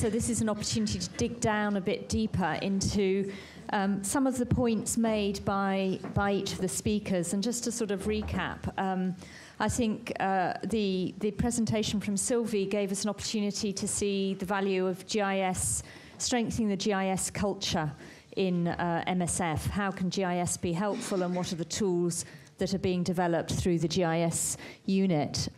so this is an opportunity to dig down a bit deeper into some of the points made by each of the speakers. And just to sort of recap, I think the presentation from Sylvie gave us an opportunity to see the value of GIS, strengthening the GIS culture in MSF. How can GIS be helpful, and what are the tools that are being developed through the GIS unit?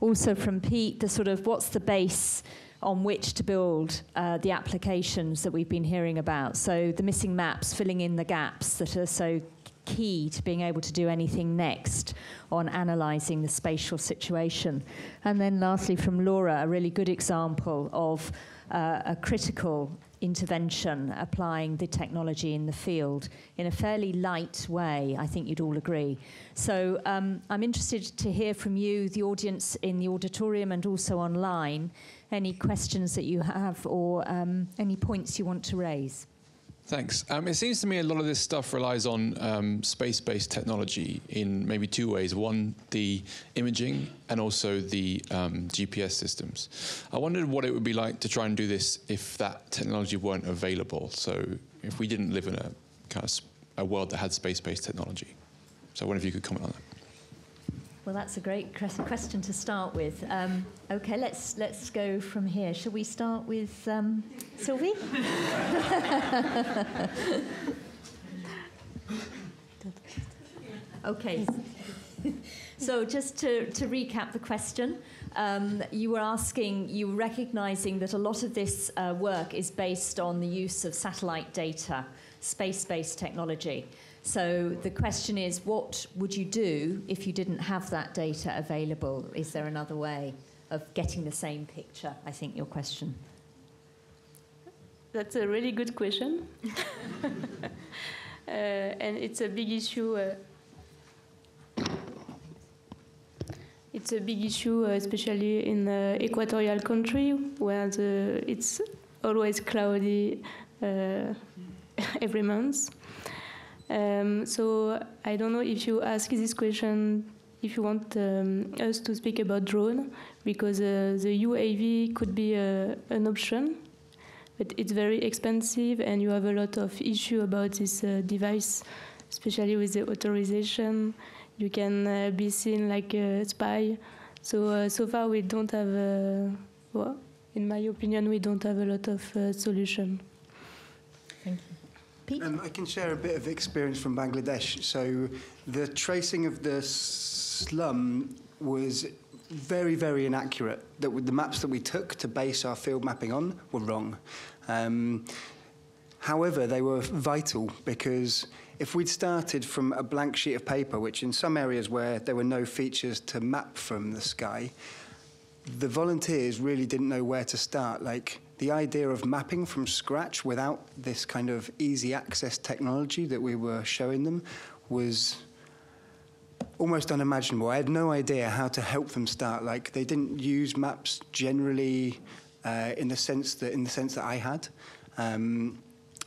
Also from Pete, the sort of what's the base on which to build the applications that we've been hearing about. So the missing maps, filling in the gaps that are so key to being able to do anything next on analysing the spatial situation. And then lastly from Laura, a really good example of a critical intervention, applying the technology in the field in a fairly light way, I think you'd all agree. So I'm interested to hear from you, the audience in the auditorium and also online, any questions that you have or any points you want to raise. Thanks. It seems to me a lot of this stuff relies on space-based technology in maybe two ways. One, the imaging, and also the GPS systems. I wondered what it would be like to try and do this if that technology weren't available. So if we didn't live in a kind of a world that had space-based technology. So I wonder if you could comment on that. Well, that's a great question to start with. Okay, let's go from here. Shall we start with Sylvie? Okay. So just to recap the question, you were asking, you were recognizing that a lot of this work is based on the use of satellite data, space-based technology. So the question is, what would you do if you didn't have that data available? Is there another way of getting the same picture, I think, your question? That's a really good question. And it's a big issue. It's a big issue, especially in the equatorial country, where it's always cloudy every month. So I don't know if you ask this question if you want us to speak about drone, because the UAV could be an option, but it's very expensive and you have a lot of issue about this device, especially with the authorization. You can be seen like a spy. So, so far we don't have, well, in my opinion, we don't have a lot of solution. Thank you. Pete? I can share a bit of experience from Bangladesh. So the tracing of the slum was very, very inaccurate. The maps that we took to base our field mapping on were wrong. However, they were vital, because if we'd started from a blank sheet of paper, which in some areas where there were no features to map from the sky, the volunteers really didn't know where to start. Like, the idea of mapping from scratch without this kind of easy access technology that we were showing them was almost unimaginable. I had no idea how to help them start. Like, they didn't use maps generally in the sense that I had. And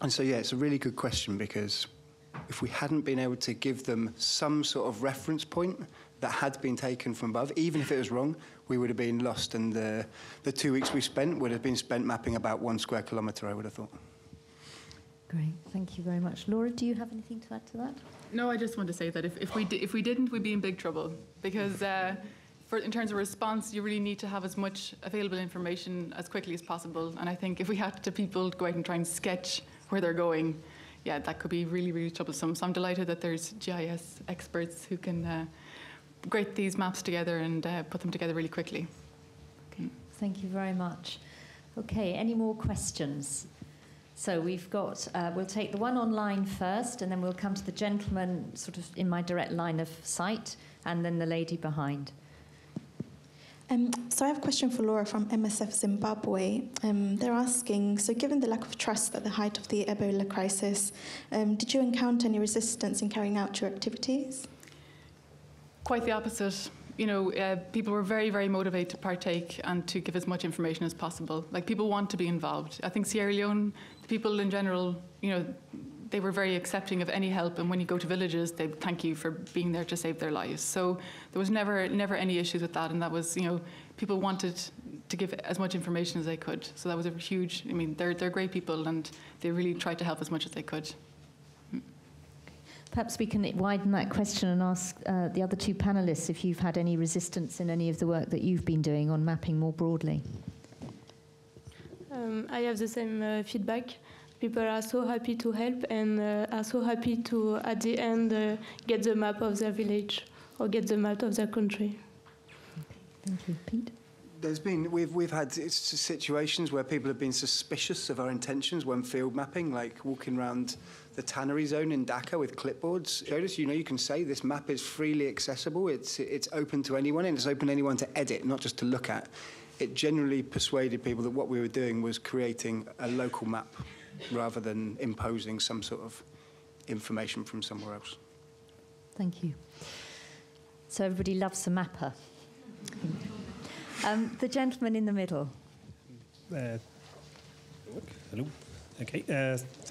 so, yeah, it's a really good question, because if we hadn't been able to give them some sort of reference point that had been taken from above, even if it was wrong, we would have been lost, and the 2 weeks we spent would have been spent mapping about 1 square kilometre, I would have thought. Great. Thank you very much. Laura, do you have anything to add to that? No, I just want to say that if we didn't, we'd be in big trouble, because in terms of response, you really need to have as much available information as quickly as possible. And I think if we had to people go out and try and sketch where they're going, yeah, that could be really, really troublesome. So I'm delighted that there's GIS experts who can grate these maps together and put them together really quickly. Okay. Thank you very much. Okay, any more questions? So we've got, we'll take the one online first, and then we'll come to the gentleman sort of in my direct line of sight, and then the lady behind. So I have a question for Laura from MSF Zimbabwe. They're asking, so given the lack of trust at the height of the Ebola crisis, did you encounter any resistance in carrying out your activities? Quite the opposite. You know, people were very, very motivated to partake and to give as much information as possible. Like, people want to be involved. I think Sierra Leone, the people in general, you know, they were very accepting of any help, and when you go to villages, they thank you for being there to save their lives. So there was never any issues with that, and that was, you know, people wanted to give as much information as they could. So that was a huge, I mean, they're great people, and they really tried to help as much as they could. Perhaps we can widen that question and ask the other two panelists if you've had any resistance in any of the work that you've been doing on mapping more broadly. I have the same feedback. People are so happy to help and are so happy to, at the end, get the map of their village or get the map of their country. Okay. Thank you. Pete? There's been, we've had situations where people have been suspicious of our intentions when field mapping, like walking around the tannery zone in Dhaka with clipboards. Showed us, you know, you can say this map is freely accessible, it's open to anyone, and it's open to anyone to edit, not just to look at. It generally persuaded people that what we were doing was creating a local map rather than imposing some sort of information from somewhere else. Thank you. So everybody loves a mapper. The gentleman in the middle. Hello. Okay. Thank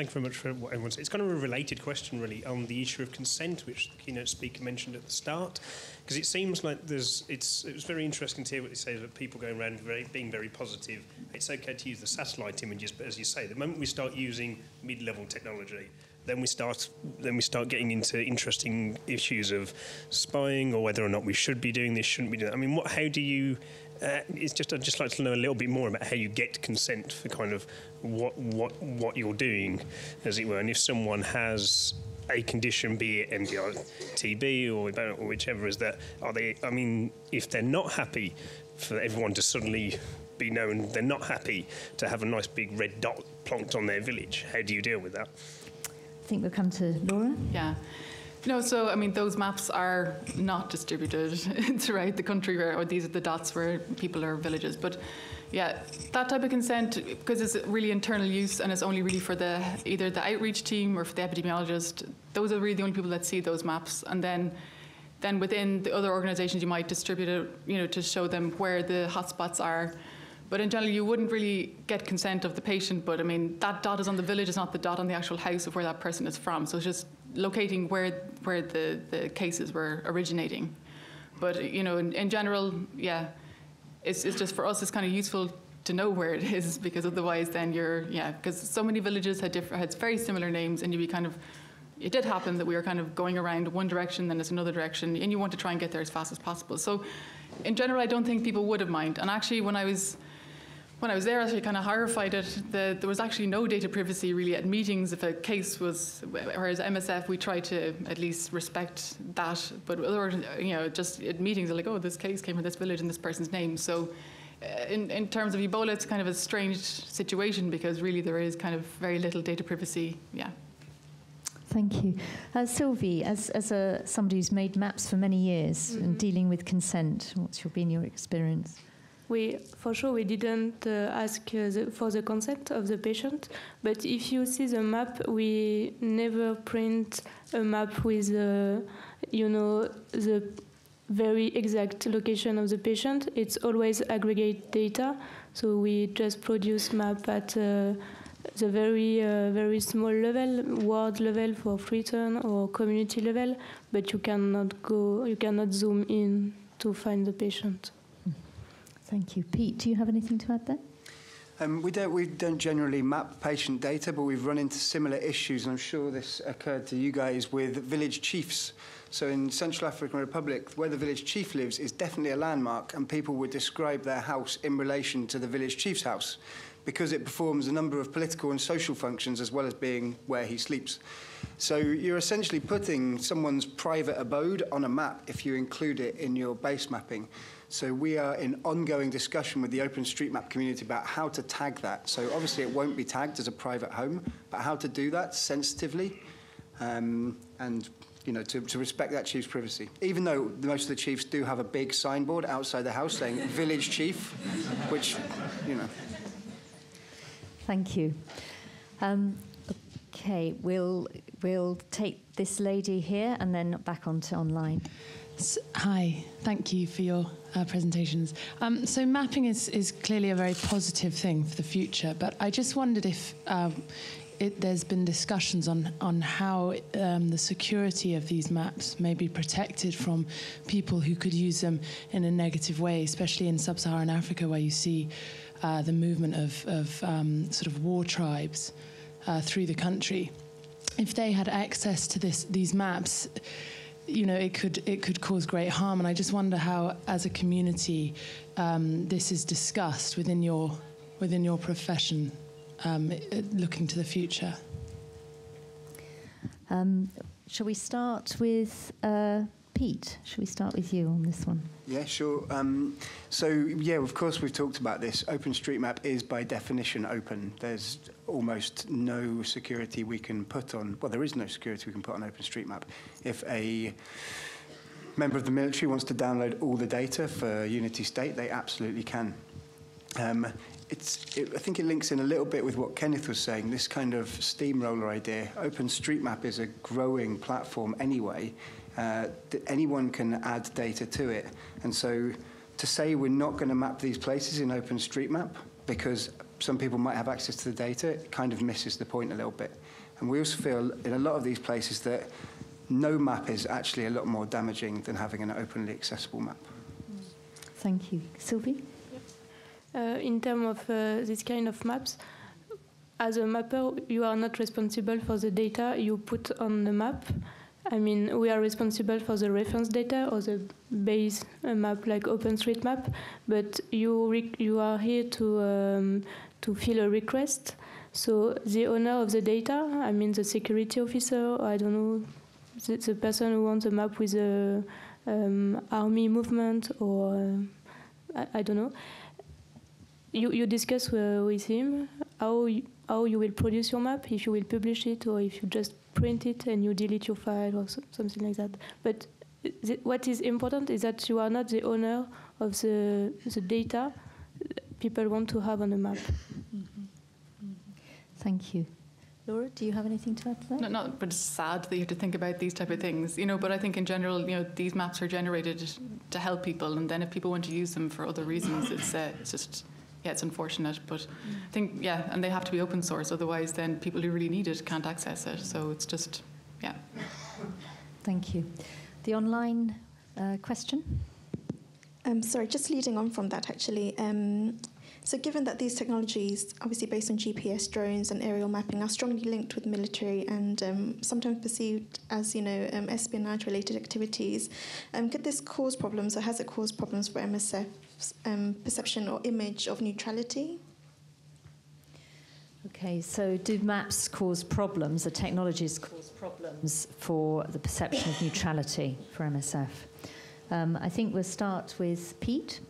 you very much for what everyone said. It's kind of a related question, really, on the issue of consent, which the keynote speaker mentioned at the start, because it seems like there's. It was very interesting to hear what they say about people going around being very positive. It's okay to use the satellite images, but as you say, the moment we start using mid-level technology, then we start getting into interesting issues of spying or whether or not we should be doing this, shouldn't be doing that. I mean, how do you? It's just I'd just like to know a little bit more about how you get consent for kind of what you're doing, as it were, and if someone has a condition, be it MDR TB or whichever, is that are they? I mean, if they're not happy for everyone to suddenly be known, they're not happy to have a nice big red dot plonked on their village. How do you deal with that? I think we'll come to Laura. Yeah. No, so, I mean, those maps are not distributed throughout the country, or these are the dots where people are villages. But, yeah, that type of consent, because it's really internal use and it's only really for either the outreach team or for the epidemiologist, those are really the only people that see those maps. And then within the other organisations, you might distribute it, you know, to show them where the hotspots are. But in general, you wouldn't really get consent of the patient. But I mean, that dot is on the village, it's not the dot on the actual house of where that person is from. So it's just locating where the cases were originating. But you know, in general, yeah, it's just for us, it's kind of useful to know where it is, because otherwise, then you're because so many villages had very similar names, and it did happen that we were kind of going around one direction, then it's another direction, and you want to try and get there as fast as possible. So in general, I don't think people would have minded. And actually, when I was there, I actually kind of horrified at that there was actually no data privacy really at meetings. If a case was, whereas MSF, we try to at least respect that. But other, you know, just at meetings, they're like, oh, this case came from this village and this person's name. So in terms of Ebola, it's kind of a strange situation because really there is kind of very little data privacy. Yeah. Thank you. Sylvie, as somebody who's made maps for many years and dealing with consent, what's been your experience? For sure, we didn't ask for the consent of the patient, but if you see the map, we never print a map with, you know, the very exact location of the patient. It's always aggregate data, so we just produce map at the very small level, ward level for Freetown or community level, but you cannot zoom in to find the patient. Thank you. Pete, do you have anything to add there? We don't generally map patient data, but we've run into similar issues, and I'm sure this occurred to you guys, with village chiefs. So in Central African Republic, where the village chief lives is definitely a landmark, and people would describe their house in relation to the village chief's house because it performs a number of political and social functions as well as being where he sleeps. So you're essentially putting someone's private abode on a map if you include it in your base mapping. So we are in ongoing discussion with the OpenStreetMap community about how to tag that. So obviously it won't be tagged as a private home, but how to do that sensitively and you know, to respect that chief's privacy. Even though most of the chiefs do have a big signboard outside the house saying village chief, which, you know. Thank you. Okay, we'll take this lady here and then back onto online. Hi, thank you for your presentations. So mapping is clearly a very positive thing for the future, but I just wondered there's been discussions on how the security of these maps may be protected from people who could use them in a negative way, especially in sub-Saharan Africa, where you see the movement of war tribes through the country. If they had access to these maps, you know, it could cause great harm. And I just wonder how, as a community, this is discussed within your profession, looking to the future. Shall we start with Pete? Shall we start with you on this one? Yeah, sure. Of course, we've talked about this. OpenStreetMap is by definition open. There's almost no security we can put on. Well, there is no security we can put on OpenStreetMap. If a member of the military wants to download all the data for Unity State, they absolutely can. I think it links in a little bit with what Kenneth was saying, this kind of steamroller idea. OpenStreetMap is a growing platform anyway. Anyone can add data to it. And so to say we're not going to map these places in OpenStreetMap because some people might have access to the data, it kind of misses the point a little bit. And we also feel in a lot of these places that no map is actually a lot more damaging than having an openly accessible map. Thank you. Sylvie? In terms of this kind of maps, as a mapper, you are not responsible for the data you put on the map. I mean, we are responsible for the reference data or the base map like OpenStreetMap, but you are here to fill a request. So the owner of the data, I mean the security officer, I don't know, the person who wants a map with the army movement or I don't know. You discuss with him how you will produce your map, if you will publish it or if you just print it and you delete your file or something like that. But what is important is that you are not the owner of the data people want to have on a map. Mm-hmm. Mm-hmm. Thank you. Laura, do you have anything to add to that? No, not, but it's sad that you have to think about these type of things, you know, but I think in general, you know, these maps are generated to help people, and then if people want to use them for other reasons, it's just... Yeah, it's unfortunate, but I think, yeah, and they have to be open source, otherwise then people who really need it can't access it, so it's just, yeah. Thank you. The online question? Sorry, just leading on from that, actually. So given that these technologies, obviously based on GPS, drones, and aerial mapping, are strongly linked with military and sometimes perceived as, you know, espionage-related activities, could this cause problems, or has it caused problems for MSF's perception or image of neutrality? Okay, so do maps cause problems, or technologies cause problems for the perception of neutrality for MSF? I think we'll start with Pete.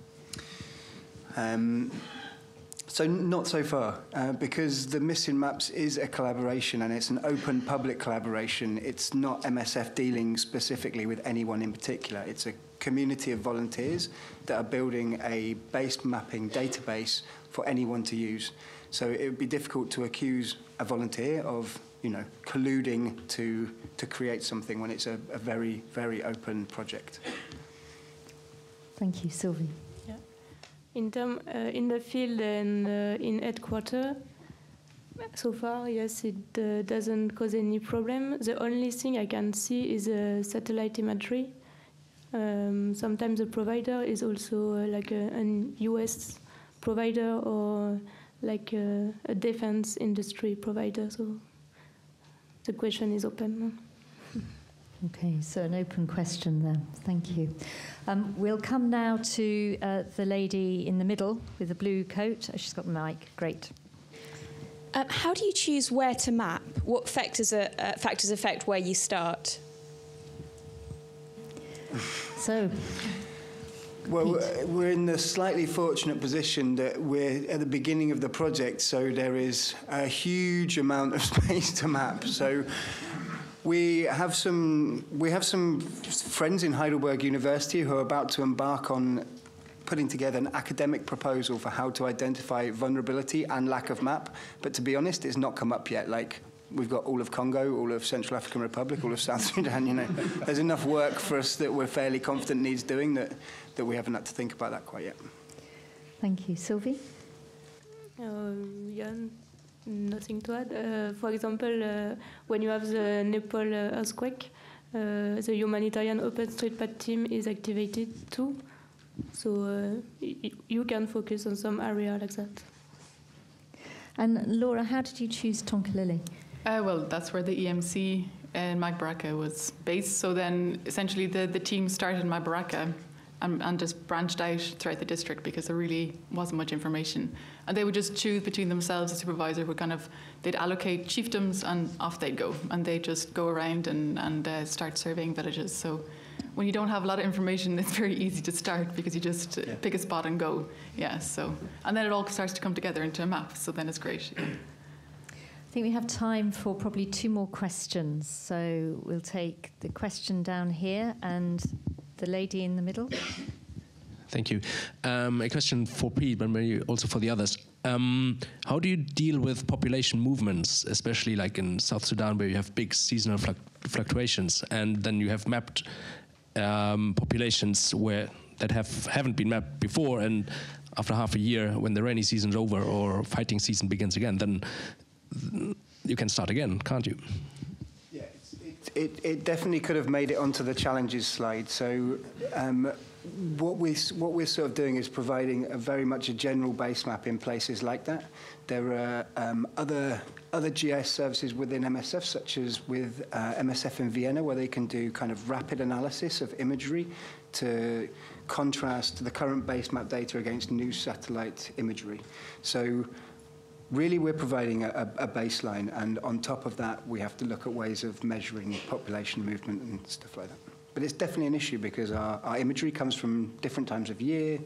So not so far, because the Missing Maps is a collaboration and it's an open public collaboration. It's not MSF dealing specifically with anyone in particular. It's a community of volunteers that are building a base mapping database for anyone to use. So it would be difficult to accuse a volunteer of, you know, colluding to create something when it's a very, very open project. Thank you, Sylvie. In the field and in headquarters, so far, yes, it doesn't cause any problem. The only thing I can see is satellite imagery. Sometimes the provider is also like an US provider or like a defense industry provider. So the question is open. Okay, so an open question there. Thank you. We'll come now to the lady in the middle with the blue coat. Oh, she's got the mic. Great. How do you choose where to map? What factors affect where you start? So... Well, we're in the slightly fortunate position that we're at the beginning of the project, so there is a huge amount of space to map. So... We have some friends in Heidelberg University who are about to embark on putting together an academic proposal for how to identify vulnerability and lack of map. But to be honest, it's not come up yet. Like, we've got all of Congo, all of Central African Republic, all of South Sudan, you know. There's enough work for us that we're fairly confident needs doing that we haven't had to think about that quite yet. Thank you. Sylvie? Yeah. Nothing to add. For example, when you have the Nepal earthquake, the humanitarian OpenStreetMap team is activated too. So you can focus on some area like that. And Laura, how did you choose Tonkolili? Well, that's where the EMC in Magbaraka was based. So then essentially the team started in Magbaraka and just branched out throughout the district because there really wasn't much information. And they would just choose between themselves. The supervisor would kind of, they'd allocate chiefdoms and off they'd go. And they'd just go around and start surveying villages. So when you don't have a lot of information, it's very easy to start because you just pick a spot and go. Yeah, so, and then it all starts to come together into a map. So then it's great. Yeah. I think we have time for probably two more questions. So we'll take the question down here and the lady in the middle. Thank you. A question for Pete, but maybe also for the others. How do you deal with population movements, especially like in South Sudan, where you have big seasonal fluctuations, and then you have mapped populations where that haven't been mapped before, and after half a year, when the rainy season's over or fighting season begins again, then you can start again, can't you? Yeah, it definitely could have made it onto the challenges slide. So what we're sort of doing is providing a very much a general base map in places like that. There are other GIS services within MSF, such as with MSF in Vienna, where they can do kind of rapid analysis of imagery to contrast the current base map data against new satellite imagery. So really, we're providing a baseline, and on top of that, we have to look at ways of measuring population movement and stuff like that. But it's definitely an issue because our imagery comes from different times of year.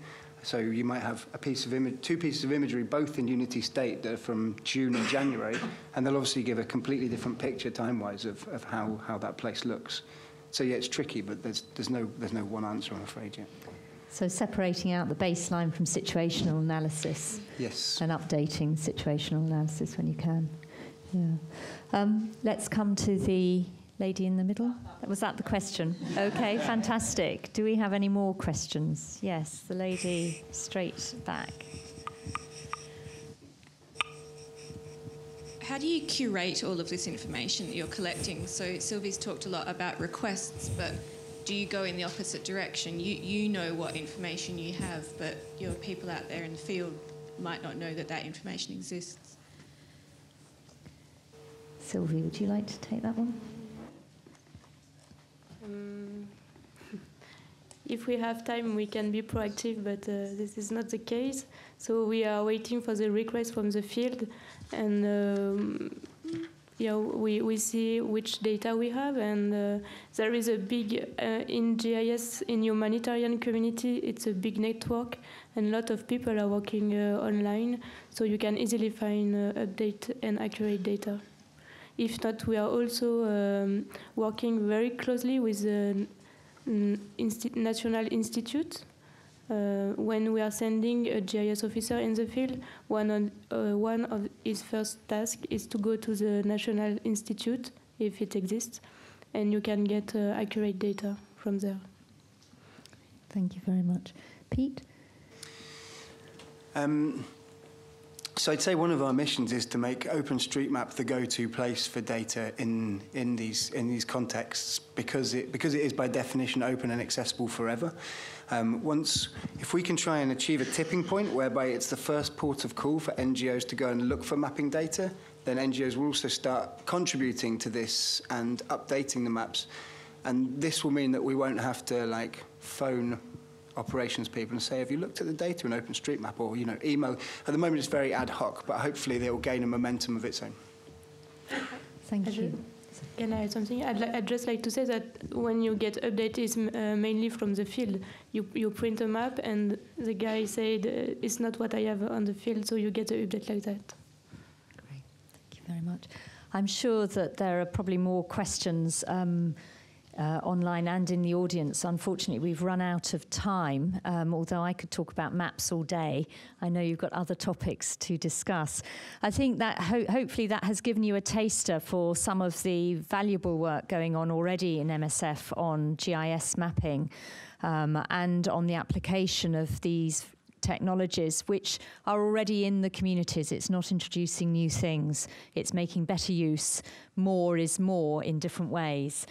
So you might have a piece of two pieces of imagery, both in Unity State, that are from June and January, and they'll obviously give a completely different picture time-wise of how that place looks. So yeah, it's tricky, but there's no one answer, I'm afraid, yet. So separating out the baseline from situational analysis. Yes. And updating situational analysis when you can. Yeah. Let's come to the lady in the middle. Was that the question? Okay, fantastic. Do we have any more questions? Yes, the lady straight back. How do you curate all of this information that you're collecting? So Sylvie's talked a lot about requests, but do you go in the opposite direction? You know what information you have, but your people out there in the field might not know that that information exists. Sylvie, would you like to take that one? If we have time, we can be proactive, but this is not the case. So we are waiting for the request from the field, and we see which data we have, and there is a big, in GIS, in humanitarian community, it's a big network, and a lot of people are working online, so you can easily find update and accurate data. If not, we are also working very closely with the National Institute. When we are sending a GIS officer in the field, one of his first tasks is to go to the National Institute, if it exists, and you can get accurate data from there. Thank you very much. Pete? So I'd say one of our missions is to make OpenStreetMap the go-to place for data in these contexts because it is by definition open and accessible forever. If we can try and achieve a tipping point whereby it's the first port of call for NGOs to go and look for mapping data, then NGOs will also start contributing to this and updating the maps, and this will mean that we won't have to like phone operations people and say, have you looked at the data in OpenStreetMap, or, you know, email? At the moment, it's very ad hoc, but hopefully they will gain a momentum of its own. Thank you. Can I add something? I'd just like to say that when you get updates, it's mainly from the field. You print a map, and the guy said, it's not what I have on the field, so you get an update like that. Great. Thank you very much. I'm sure that there are probably more questions online and in the audience. Unfortunately, we've run out of time, although I could talk about maps all day. I know you've got other topics to discuss. I think that hopefully that has given you a taster for some of the valuable work going on already in MSF on GIS mapping and on the application of these technologies which are already in the communities. It's not introducing new things. It's making better use. More is more in different ways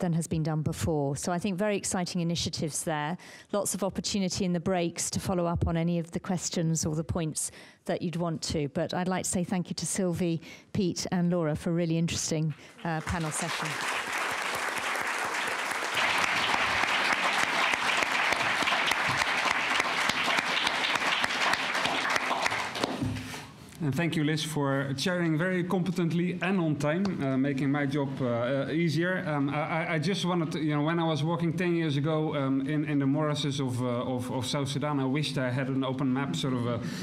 than has been done before. So I think very exciting initiatives there. Lots of opportunity in the breaks to follow up on any of the questions or the points that you'd want to. But I'd like to say thank you to Sylvie, Pete and Laura for a really interesting panel session. And thank you, Liz, for chairing very competently and on time, making my job easier. I just wanted to, when I was walking 10 years ago in the morasses of South Sudan, I wished I had an open map.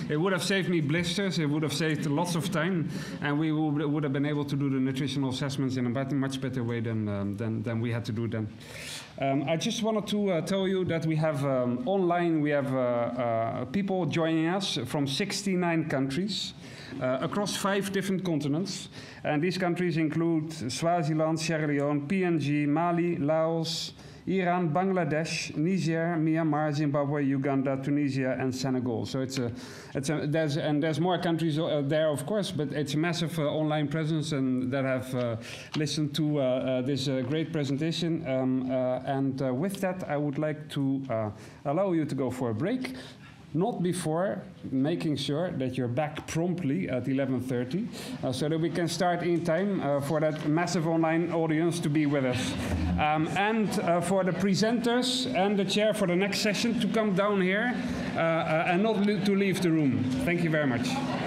It would have saved me blisters, it would have saved lots of time, and we would have been able to do the nutritional assessments in a much better way than we had to do then. I just wanted to tell you that we have online, we have people joining us from 69 countries across 5 different continents. And these countries include Swaziland, Sierra Leone, PNG, Mali, Laos, Iran, Bangladesh, Niger, Myanmar, Zimbabwe, Uganda, Tunisia, and Senegal. So there's more countries there, of course, but it's a massive online presence, and that have listened to this great presentation. With that, I would like to allow you to go for a break. Not before making sure that you're back promptly at 11:30, so that we can start in time for that massive online audience to be with us. For the presenters and the chair for the next session to come down here and not to leave the room. Thank you very much.